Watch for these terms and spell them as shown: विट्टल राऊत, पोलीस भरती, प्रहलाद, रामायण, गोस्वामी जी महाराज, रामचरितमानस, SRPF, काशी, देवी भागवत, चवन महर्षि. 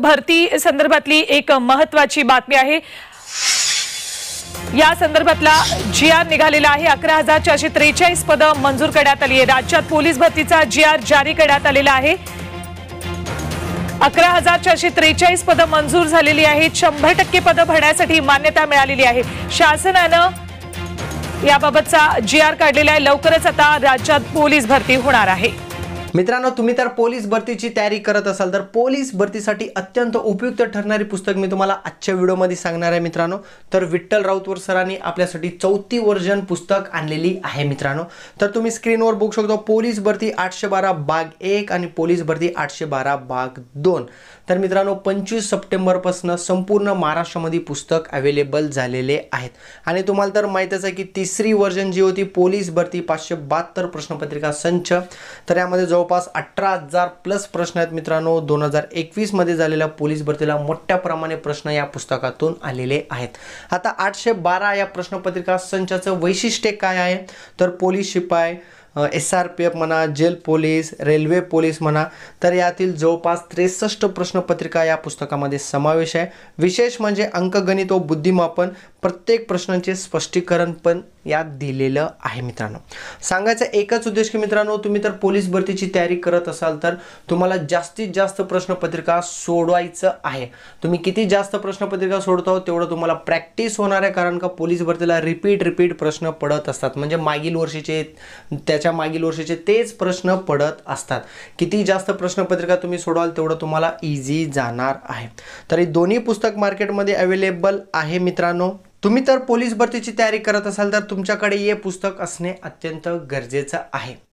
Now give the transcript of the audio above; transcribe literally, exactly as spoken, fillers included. भरती संदर्भातली एक महत्त्वाची बातमी आहे। या संदर्भातला जी आर निघालेला आहे। अकरा हजार चारशे त्रेचाळीस पदं मंजूर करण्यात आली आहे। राज्यात पोलीस भरतीचा जी आर जारी करण्यात आलेला आहे। अकरा हजार चारशे त्रेचाळीस पदं मंजूर झालेली आहेत। शंभर टक्के पदं भरण्यासाठी मान्यता मिळालेली आहे। शासनानं याबाबतचा जी आर काढलेला आहे। लवकरच आता राज्यात पोलीस भरती होणार आहे। मित्रांनो, तुम्ही तर पोलीस भरतीची तयारी करत असाल तर पोलीस भरतीसाठी अत्यंत उपयुक्त ठरणारी पुस्तक मी तुम्हाला आजच्या व्हिडिओमध्ये सांगणार आहे मित्रांनो। तर विट्टल राऊत सरांनी आपल्यासाठी चौथी वर्जन पुस्तक आणलेली आहे मित्रांनो। तर तुम्ही स्क्रीनवर बघू शकता पोलीस भरती आठशे बारा भाग एक आणि पोलीस भरती आठशे बारा भाग दोन। तर मित्रांनो, पंचवीस सप्टेंबरपासून संपूर्ण महाराष्ट्रामध्ये पुस्तक अवेलेबल झालेले आहेत। आणि तुम्हाला तर माहितच आहे की तिसरी वर्जन जी होती पोलीस भरती पाचशे बहात्तर प्रश्नपत्रिका संच, तर यामध्ये जवळपास अठरा हजार प्लस प्रश्न आहेत मित्रांनो। दोन हजार एकवीस मध्ये झालेल्या पोलीस भरतीला मोठ्या प्रमाणे प्रश्न या पुस्तकातून आलेले आहेत। आता आठशे बारा या प्रश्नपत्रिका संचाचं वैशिष्ट्य काय आहे, तर पोलीस शिपाई, एस आर पी एफ म्हणा, जेल पोलीस, रेल्वे पोलीस म्हणा, तर यातील जवळपास त्रेसष्ट प्रश्नपत्रिका या पुस्तकामध्ये समावेश आहे। विशेष म्हणजे अंकगणित व बुद्धिमापन प्रत्येक प्रश्नांचे स्पष्टीकरण पण यात दिलेलं आहे मित्रांनो। सांगायचा एकच उद्देश की मित्रांनो, तुम्ही तर पोलीस भरतीची तयारी करत असाल तर तुम्हाला जास्तीत जास्त प्रश्नपत्रिका सोडवायचं आहे। तुम्ही किती जास्त प्रश्नपत्रिका सोडता तेवढं तुम्हाला प्रॅक्टिस होणार आहे, कारण का पोलीस भरतीला रिपीट रिपीट प्रश्न पडत असतात, म्हणजे मागील वर्षीचे त्याच्या मागील वर्षीचे तेच प्रश्न पडत असतात। किती जास्त प्रश्नपत्रिका तुम्ही सोडवाल तेवढं तुम्हाला इझी जाणार आहे। तर ही दोन्ही पुस्तक मार्केटमध्ये अवेलेबल आहे मित्रांनो। तुम्ही तर पोलीस भरतीची तयारी करत असाल तर तुमच्याकडे हे पुस्तक असणे अत्यंत गरजेचं आहे।